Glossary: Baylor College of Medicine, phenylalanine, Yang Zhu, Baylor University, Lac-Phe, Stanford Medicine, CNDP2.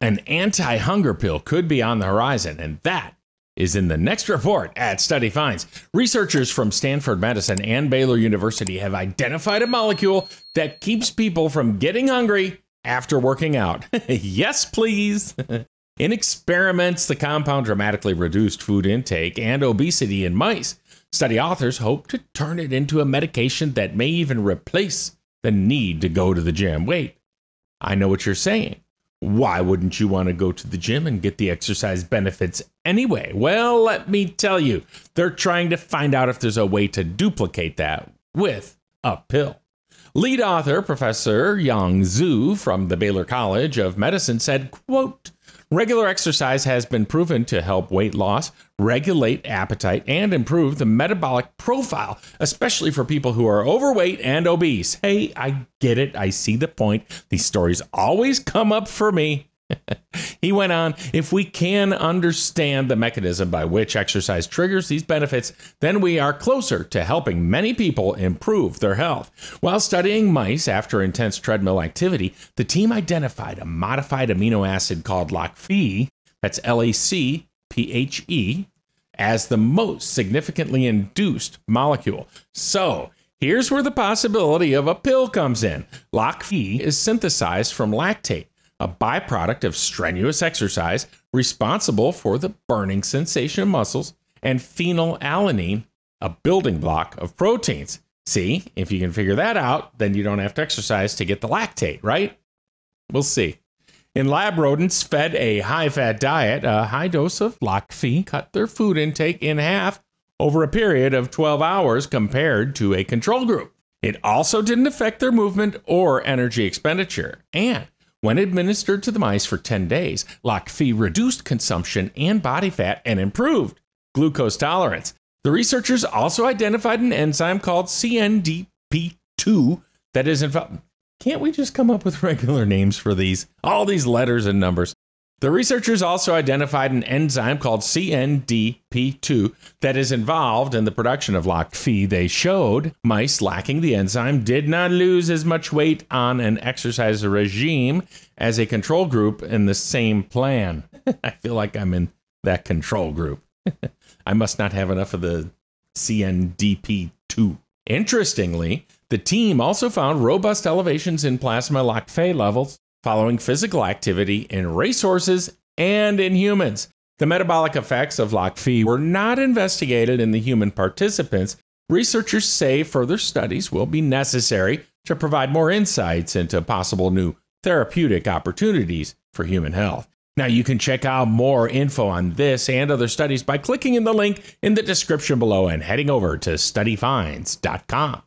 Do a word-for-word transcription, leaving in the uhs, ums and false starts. an anti-hunger pill could be on the horizon, and that is in the next report at Study Finds. Researchers from Stanford Medicine and Baylor University have identified a molecule that keeps people from getting hungry after working out. Yes, please. In experiments, the compound dramatically reduced food intake and obesity in mice. Study authors hope to turn it into a medication that may even replace the need to go to the gym. Wait, I know what you're saying. Why wouldn't you want to go to the gym and get the exercise benefits anyway? Well, let me tell you, they're trying to find out if there's a way to duplicate that with a pill. Lead author, Professor Yang Zhu from the Baylor College of Medicine said, quote, "Regular exercise has been proven to help weight loss, regulate appetite, and improve the metabolic profile, especially for people who are overweight and obese." Hey, I get it. I see the point. These stories always come up for me. He went on, "If we can understand the mechanism by which exercise triggers these benefits, then we are closer to helping many people improve their health." While studying mice after intense treadmill activity, the team identified a modified amino acid called Lac-Phe, that's L A C P H E, as the most significantly induced molecule. So here's where the possibility of a pill comes in. Lac-Phe is synthesized from lactate, a byproduct of strenuous exercise responsible for the burning sensation of muscles, and phenylalanine, a building block of proteins. See, if you can figure that out, then you don't have to exercise to get the lactate, right? We'll see. In lab rodents fed a high-fat diet, a high dose of Lac-Phe cut their food intake in half over a period of twelve hours compared to a control group. It also didn't affect their movement or energy expenditure, and when administered to the mice for ten days, Lac-Phe reduced consumption and body fat and improved glucose tolerance. The researchers also identified an enzyme called C N D P two that is involved. Can't we just come up with regular names for these? All these letters and numbers. The researchers also identified an enzyme called C N D P two that is involved in the production of Lac-Phe. They showed mice lacking the enzyme did not lose as much weight on an exercise regime as a control group in the same plan. I feel like I'm in that control group. I must not have enough of the C N D P two. Interestingly, the team also found robust elevations in plasma Lac-Phe levels following physical activity in racehorses and in humans. The metabolic effects of Lac-Phe were not investigated in the human participants. Researchers say further studies will be necessary to provide more insights into possible new therapeutic opportunities for human health. Now, you can check out more info on this and other studies by clicking in the link in the description below and heading over to study finds dot com.